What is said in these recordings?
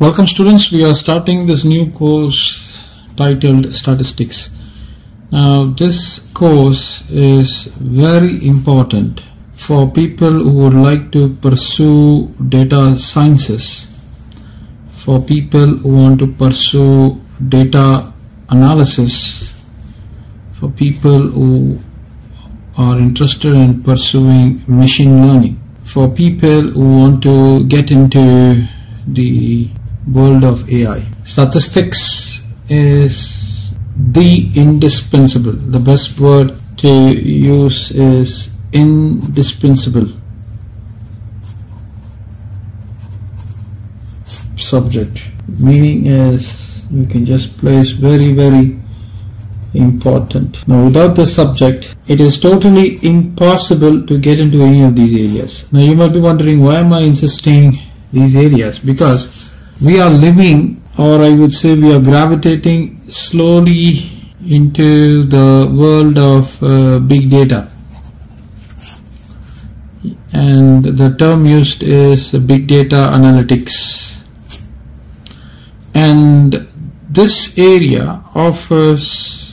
Welcome students, we are starting this new course titled Statistics. Now this course is very important for people who would like to pursue data sciences, for people who want to pursue data analysis, for people who are interested in pursuing machine learning, for people who want to get into the world of AI. Statistics is the indispensable. The best word to use is indispensable subject. Meaning is you can just place very, very important. Now without this subject it is totally impossible to get into any of these areas. Now you might be wondering, why am I insisting these areas? Because we are living, or I would say we are gravitating slowly into the world of big data, and the term used is big data analytics, and this area offers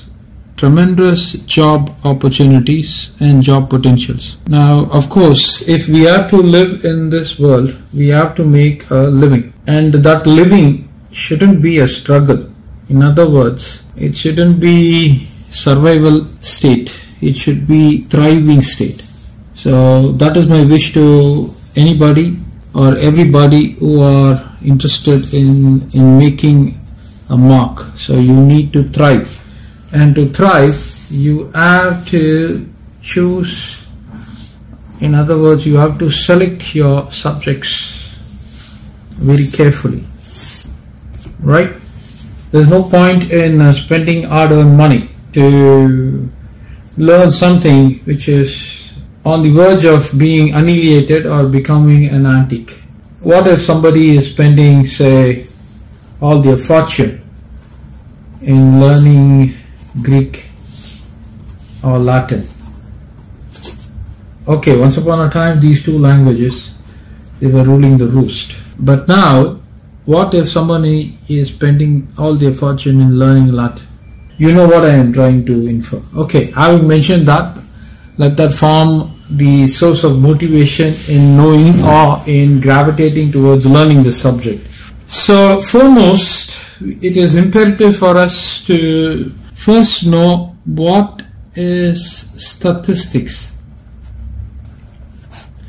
tremendous job opportunities and job potentials. Now, of course, if we are to live in this world, we have to make a living, and that living shouldn't be a struggle. In other words, it shouldn't be survival state. It should be thriving state. So that is my wish to anybody or everybody who are interested in making a mark. So you need to thrive. And to thrive, you have to choose, in other words, you have to select your subjects very carefully, right? There's no point in spending hard-earned money to learn something which is on the verge of being annihilated or becoming an antique. What if somebody is spending, say, all their fortune in learning Greek or Latin? Okay, once upon a time these two languages, they were ruling the roost. But now, what if somebody is spending all their fortune in learning Latin? You know what I am trying to infer. Okay, having mentioned that, let that form the source of motivation in knowing or in gravitating towards learning the subject. So foremost, it is imperative for us to first know what is statistics.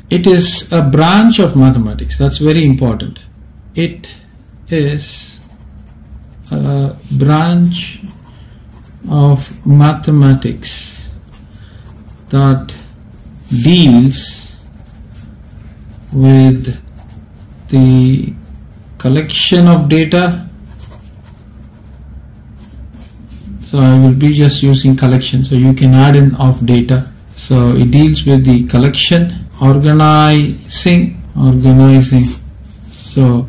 It is a branch of mathematics. That's very important. It is a branch of mathematics that deals with the collection of data. So I will be just using collection, so you can add in of data. So it deals with the collection, organizing. So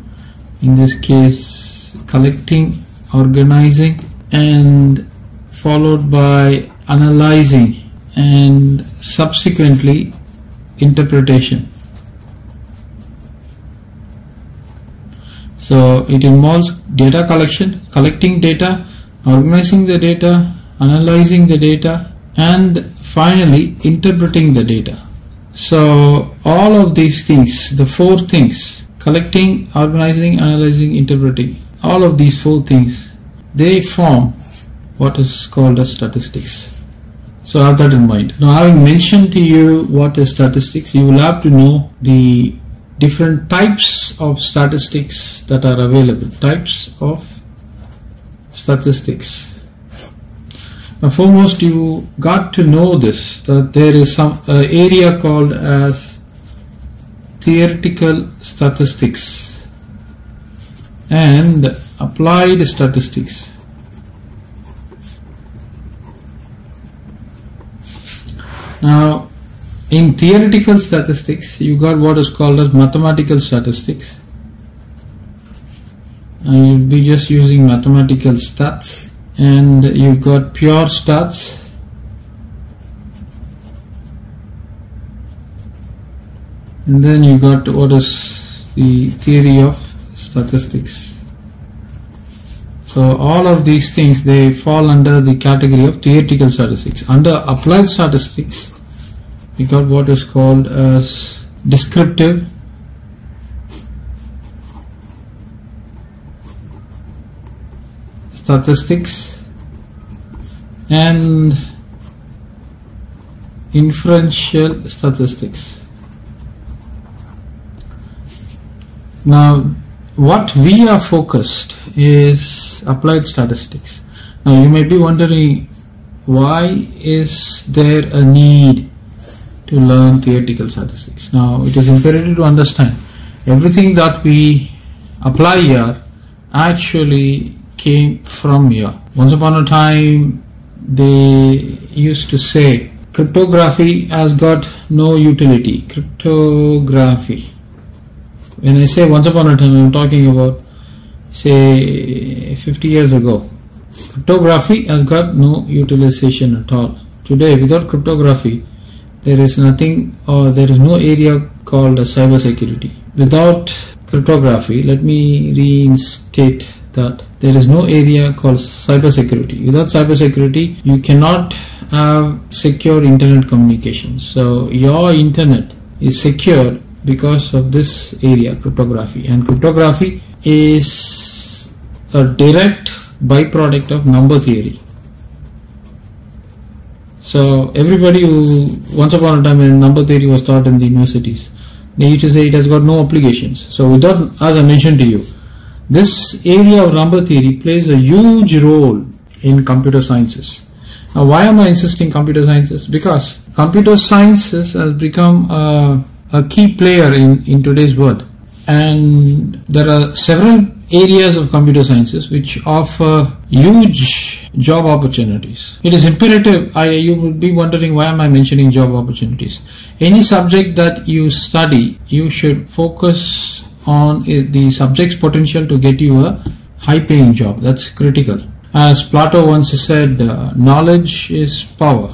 in this case, collecting, organizing, and followed by analyzing, and subsequently interpretation. So it involves data collection, collecting data, organizing the data, analyzing the data, and finally interpreting the data. So all of these things, the four things, collecting, organizing, analyzing, interpreting, all of these four things, they form what is called as statistics. So have that in mind. Now, having mentioned to you what is statistics, you will have to know the different types of statistics that are available. Types of statistics. Now foremost, you got to know this, that there is some area called as theoretical statistics and applied statistics. Now in theoretical statistics, you got what is called as mathematical statistics. I will be just using mathematical stats, and you've got pure stats, and then you got what is the theory of statistics. So all of these things, they fall under the category of theoretical statistics. Under applied statistics, we got what is called as descriptive statistics and inferential statistics. Now, what we are focused is applied statistics. Now, you may be wondering, why is there a need to learn theoretical statistics? Now, it is imperative to understand everything that we apply here actually came from here. Once upon a time, they used to say cryptography has got no utility. Cryptography. When I say once upon a time, I'm talking about, say, 50 years ago. Cryptography has got no utilization at all. Today, without cryptography, there is nothing, or there is no area called cybersecurity. Without cryptography, let me reinstate that. There is no area called cybersecurity. Without cybersecurity, you cannot have secure internet communication. So, your internet is secure because of this area, cryptography. And cryptography is a direct byproduct of number theory. So everybody who, once upon a time when number theory was taught in the universities, they used to say it has got no applications. So without, as I mentioned to you, this area of number theory plays a huge role in computer sciences. Now, why am I insisting computer sciences? Because computer sciences has become a key player in today's world, and there are several areas of computer sciences which offer huge job opportunities. It is imperative, you would be wondering, why am I mentioning job opportunities? Any subject that you study, you should focus on the subject's potential to get you a high paying job. That's critical. As Plato once said, knowledge is power.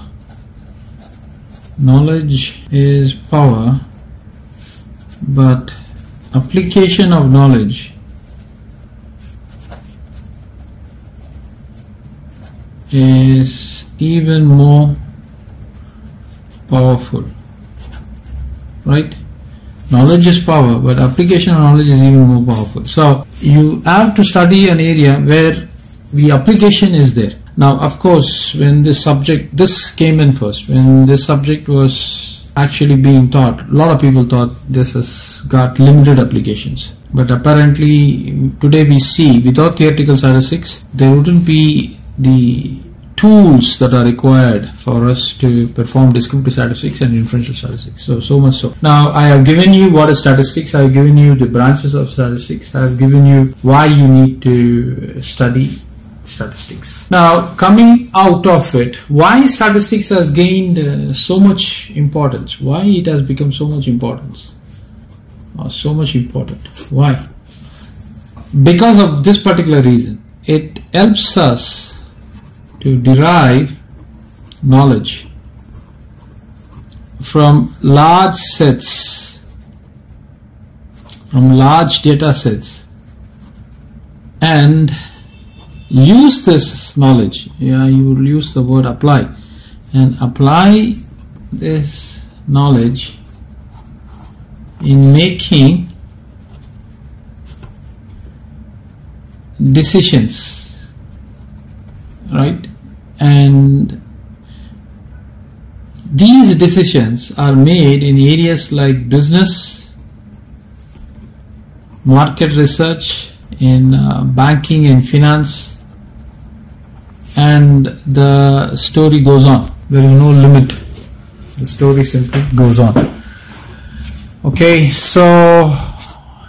Knowledge is power, but application of knowledge is even more powerful, right? Knowledge is power, but application of knowledge is even more powerful. So you have to study an area where the application is there. Now, of course, when this came in first, when this subject was actually being taught, a lot of people thought this has got limited applications. But apparently, today we see, without theoretical statistics, there wouldn't be the tools that are required for us to perform descriptive statistics and inferential statistics. So much so. Now, I have given you what is statistics, I have given you the branches of statistics, I have given you why you need to study statistics. Now, coming out of it, why statistics has gained so much importance? Why it has become so much importance? Or so much important? Why? Because of this particular reason, it helps us to derive knowledge from large sets, from large data sets, and use this knowledge. Yeah, you will use the word apply, and apply this knowledge in making decisions, right? And these decisions are made in areas like business, market research, in banking and finance, and the story goes on. There is no limit. The story simply goes on. Okay, so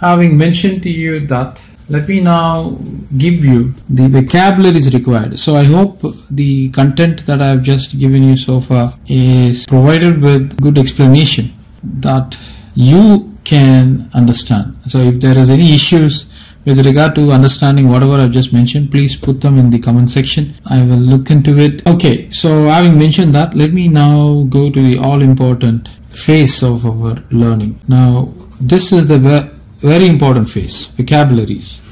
having mentioned to you that, let me now give you the vocabularies required. So I hope the content that I have just given you so far is provided with good explanation that you can understand. So if there is any issues with regard to understanding whatever I've just mentioned, please put them in the comment section. I will look into it. Okay, so having mentioned that, let me now go to the all-important phase of our learning. Now, this is the very important phase, vocabularies.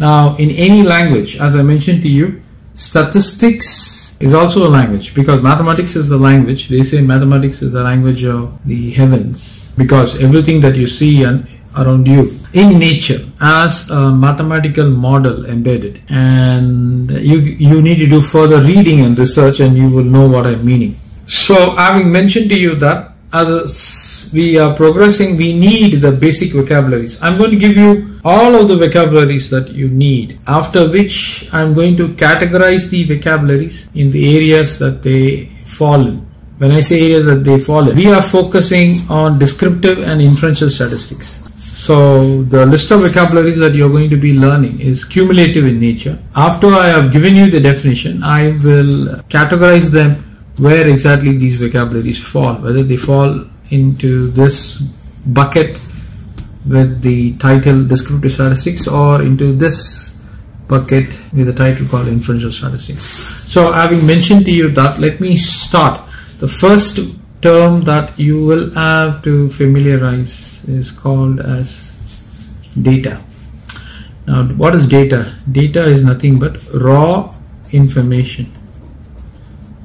Now, in any language, as I mentioned to you, statistics is also a language, because mathematics is a language. They say mathematics is the language of the heavens, because everything that you see and around you in nature as a mathematical model embedded, and you need to do further reading and research and you will know what I'm meaning. So having mentioned to you that as we are progressing, we need the basic vocabularies. I'm going to give you all of the vocabularies that you need, after which I'm going to categorize the vocabularies in the areas that they fall in. When I say areas that they fall in, we are focusing on descriptive and inferential statistics. So the list of vocabularies that you're going to be learning is cumulative in nature. After I have given you the definition, I will categorize them where exactly these vocabularies fall, whether they fall into this bucket with the title descriptive statistics or into this bucket with the title called inferential statistics. So having mentioned to you that, let me start. The first term that you will have to familiarize is called as data. Now, what is data? Data is nothing but raw information.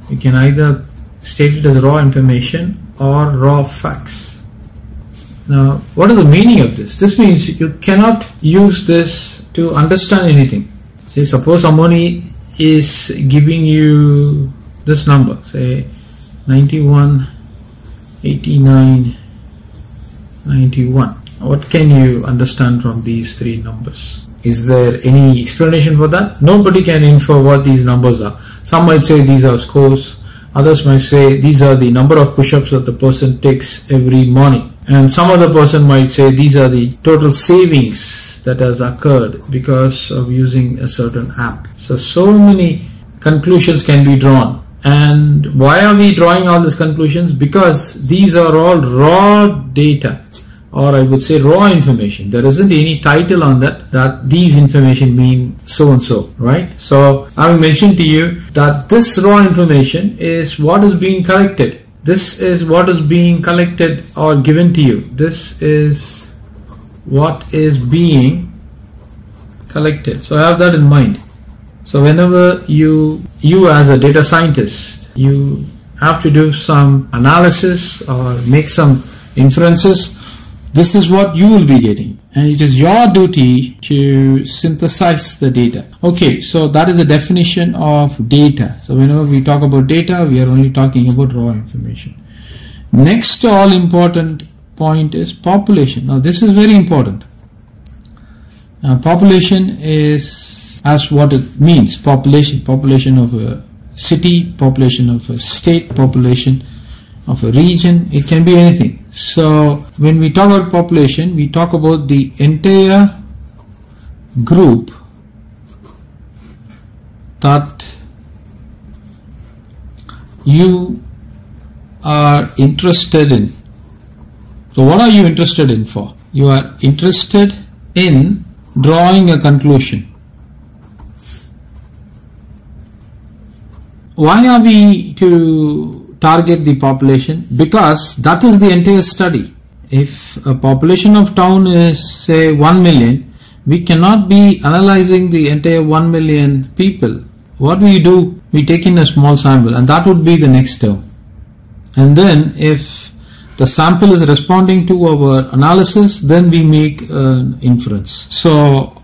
You can either state it as raw information or raw facts. Now, what is the meaning of this? This means you cannot use this to understand anything. Say, suppose somebody is giving you this number, say 91, 89, 91. What can you understand from these three numbers? Is there any explanation for that? Nobody can infer what these numbers are. Some might say these are scores, others might say these are the number of push-ups that the person takes every morning, and some other person might say these are the total savings that has occurred because of using a certain app. So many conclusions can be drawn. And why are we drawing all these conclusions? Because these are all raw data, or I would say raw information. There isn't any title on that these information mean so and so, right? So I will mention to you that this raw information is what is being collected. This is what is being collected or given to you. This is what is being collected. So I have that in mind. So whenever you as a data scientist, you have to do some analysis or make some inferences, this is what you will be getting, and it is your duty to synthesize the data. Okay, so that is the definition of data. So whenever we talk about data, we are only talking about raw information. Next all important point is population. Now this is very important. Now population is as what it means, population of a city, population of a state, population of a region, it can be anything. So when we talk about population, we talk about the entire group that you are interested in. So what are you interested in for? You are interested in drawing a conclusion. Why are we to target the population? Because that is the entire study. If a population of town is say 1 million, we cannot be analyzing the entire 1 million people. What do? We take in a small sample, and that would be the next term. And then if the sample is responding to our analysis, then we make an inference. So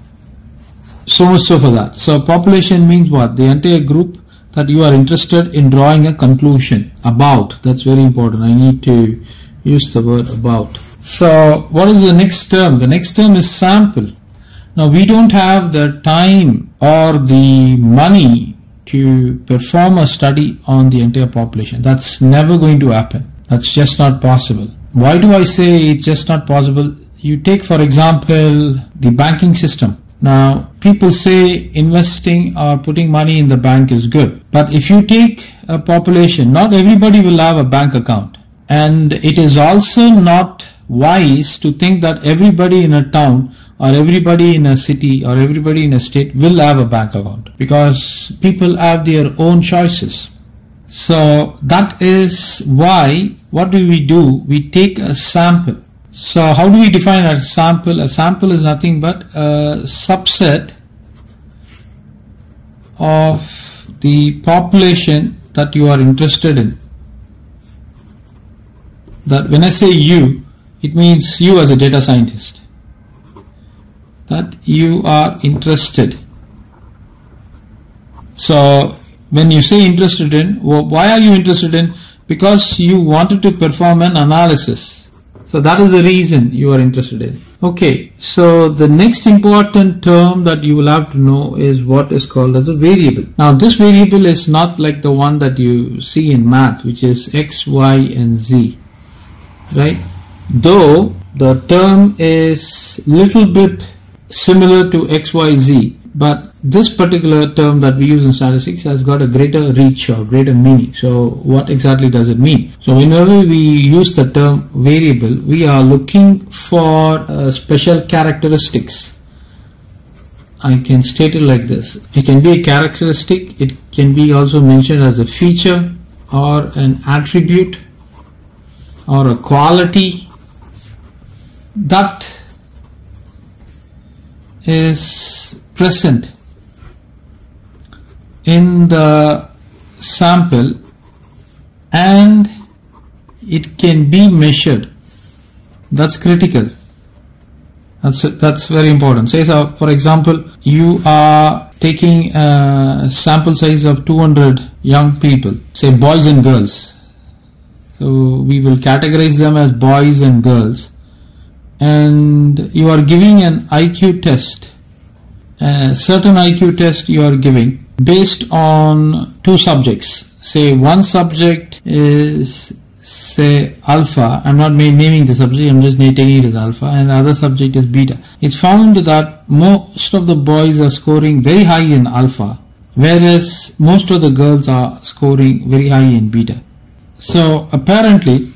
much so for that. So population means what? The entire group that you are interested in drawing a conclusion about. That's very important. I need to use the word about. So what is the next term? The next term is sample. Now we don't have the time or the money to perform a study on the entire population. That's never going to happen. That's just not possible. Why do I say it's just not possible? You take, for example, the banking system. Now people say investing or putting money in the bank is good, but if you take a population, not everybody will have a bank account, and it is also not wise to think that everybody in a town or everybody in a city or everybody in a state will have a bank account, because people have their own choices. So that is why, what do? We take a sample. So how do we define a sample? A sample is nothing but a subset of the population that you are interested in. That when I say you, it means you as a data scientist, that you are interested. So when you say interested in, why are you interested in? Because you wanted to perform an analysis. So that is the reason you are interested in. Okay, so the next important term that you will have to know is what is called as a variable. Now this variable is not like the one that you see in math, which is x, y and z, right? Though the term is little bit similar to x, y, z, but this particular term that we use in statistics has got a greater reach or greater meaning. So what exactly does it mean? So whenever we use the term variable, we are looking for special characteristics. I can state it like this. It can be a characteristic, it can be also mentioned as a feature or an attribute or a quality that is present in the sample, and it can be measured. That's critical. That's very important. Say, so for example, you are taking a sample size of 200 young people, say boys and girls. So we will categorize them as boys and girls, and you are giving an IQ test. A certain IQ test you are giving based on two subjects. Say one subject is, say, alpha. I'm not naming the subject, I'm just taking it as alpha, and the other subject is beta. It's found that most of the boys are scoring very high in alpha, whereas most of the girls are scoring very high in beta. So apparently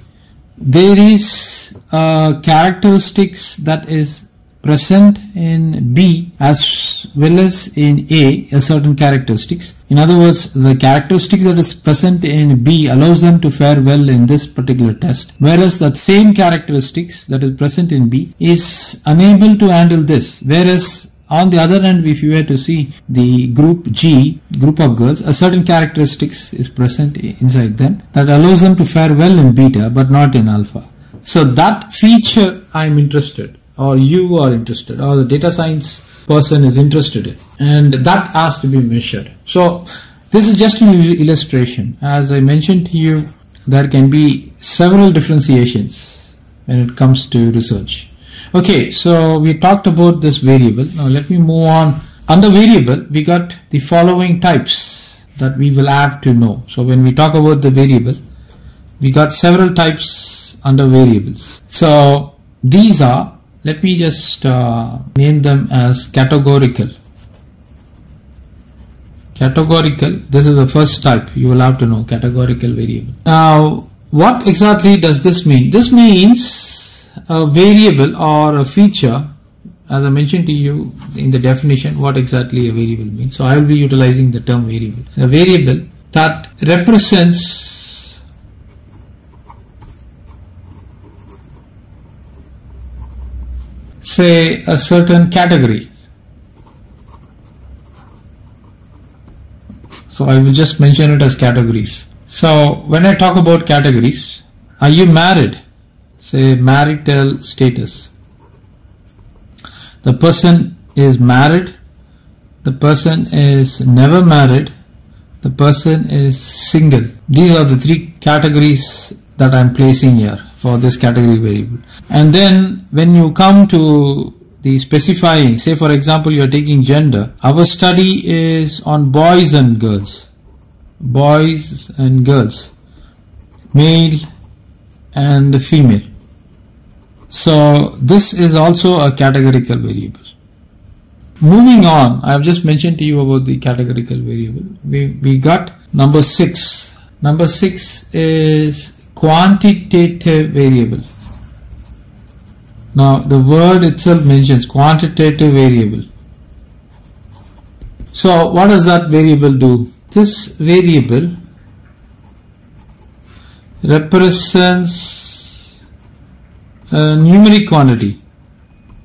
there is characteristics that is present in B as well as in A, a certain characteristics. In other words, the characteristics that is present in B allows them to fare well in this particular test, whereas that same characteristics that is present in B is unable to handle this. Whereas on the other hand, if you were to see the group G, group of girls, a certain characteristics is present inside them that allows them to fare well in beta but not in alpha. So that feature I'm interested, or you are interested, or the data science person is interested in, and that has to be measured. So this is just an illustration. As I mentioned to you, there can be several differentiations when it comes to research. Okay, so we talked about this variable. Now let me move on. Under variable, we got the following types that we will have to know. So when we talk about the variable, we got several types under variables. So these are, let me just name them as categorical. Categorical, this is the first type you will have to know, categorical variable. Now what exactly does this mean? This means a variable or a feature, as I mentioned to you in the definition, what exactly a variable means. So I will be utilizing the term variable. A variable that represents say a certain category. So I will just mention it as categories. So when I talk about categories, are you married? Say marital status. The person is married, the person is never married, the person is single. These are the three categories that I am placing here for this category variable. And then when you come to the specifying, say for example you are taking gender, our study is on boys and girls. Boys and girls, male and the female. So this is also a categorical variable. Moving on, I have just mentioned to you about the categorical variable. We got number 6. Number 6 is quantitative variable. Now the word itself mentions quantitative variable. So what does that variable do? This variable represents a numeric quantity,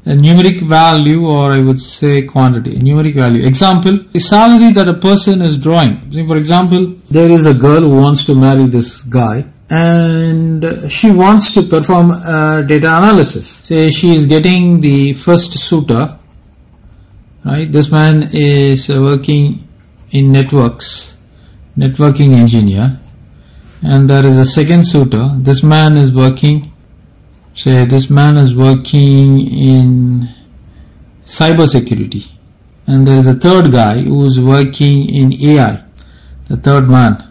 a numeric value, or I would say quantity, numeric value. Example, the salary that a person is drawing. For example, there is a girl who wants to marry this guy, and she wants to perform a data analysis. Say she is getting the first suitor, right? This man is working in networks, networking engineer, and there is a second suitor. This man is working, say this man is working in cyber security, and there is a third guy who is working in AI, the third man.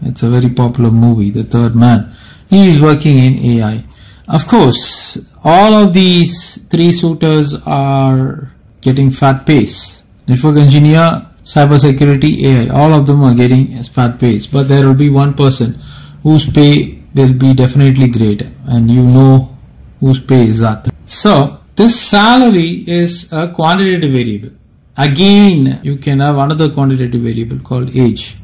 It's a very popular movie, The Third Man. He is working in AI. Of course, all of these three suitors are getting fat pays. Network engineer, cybersecurity, AI, all of them are getting fat pays. But there will be one person whose pay will be definitely greater, and you know whose pay is that. So, this salary is a quantitative variable. Again, you can have another quantitative variable called age.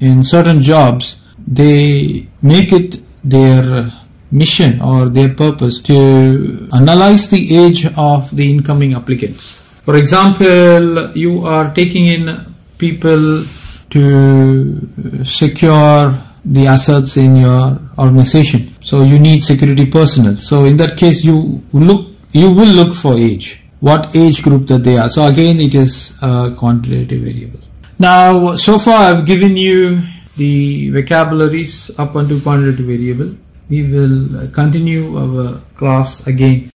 In certain jobs, they make it their mission or their purpose to analyze the age of the incoming applicants. For example, you are taking in people to secure the assets in your organization. So you need security personnel. So in that case, you will look for age, what age group that they are. So again, it is a quantitative variable. Now, so far I've given you the vocabularies up unto quantitative variable. We will continue our class again.